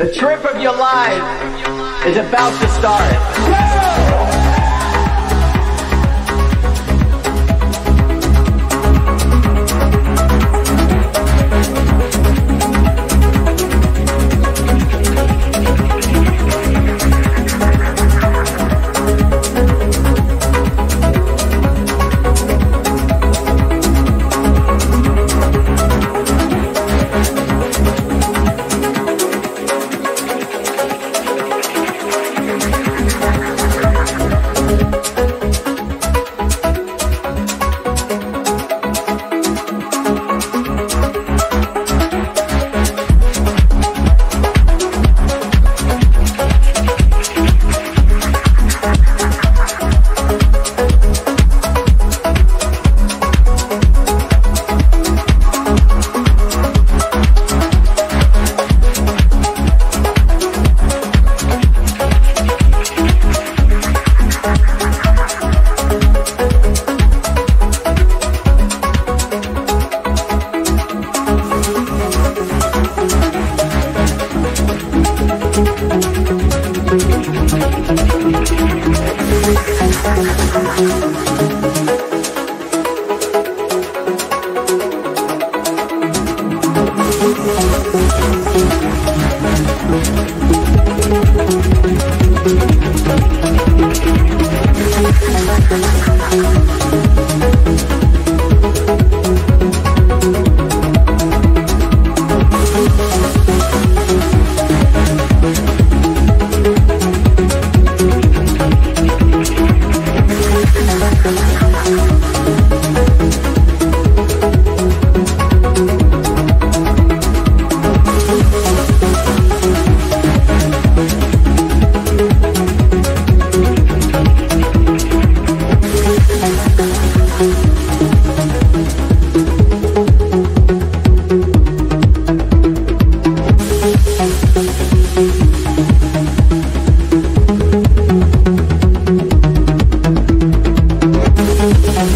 The trip of your life is about to start.